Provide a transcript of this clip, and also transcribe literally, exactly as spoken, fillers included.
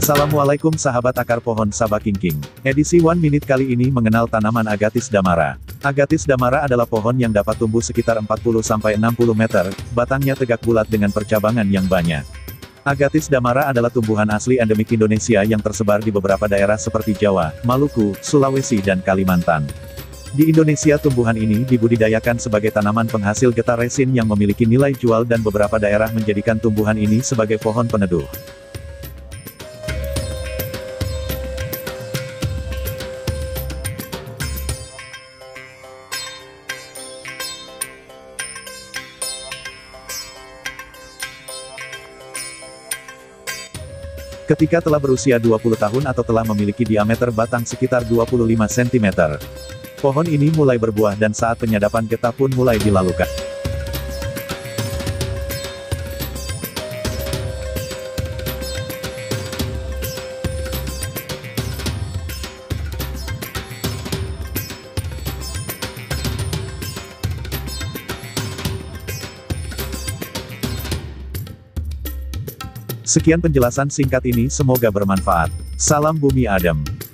Assalamualaikum sahabat akar pohon Sabakingking. Edisi One Minute kali ini mengenal tanaman Agathis dammara. Agathis dammara adalah pohon yang dapat tumbuh sekitar empat puluh sampai enam puluh meter, batangnya tegak bulat dengan percabangan yang banyak. Agathis dammara adalah tumbuhan asli endemik Indonesia yang tersebar di beberapa daerah seperti Jawa, Maluku, Sulawesi dan Kalimantan. Di Indonesia tumbuhan ini dibudidayakan sebagai tanaman penghasil getah resin yang memiliki nilai jual dan beberapa daerah menjadikan tumbuhan ini sebagai pohon peneduh. Ketika telah berusia dua puluh tahun atau telah memiliki diameter batang sekitar dua puluh lima sentimeter, pohon ini mulai berbuah dan saat penyadapan getah pun mulai dilakukan. Sekian penjelasan singkat ini, semoga bermanfaat. Salam Bumi Adem.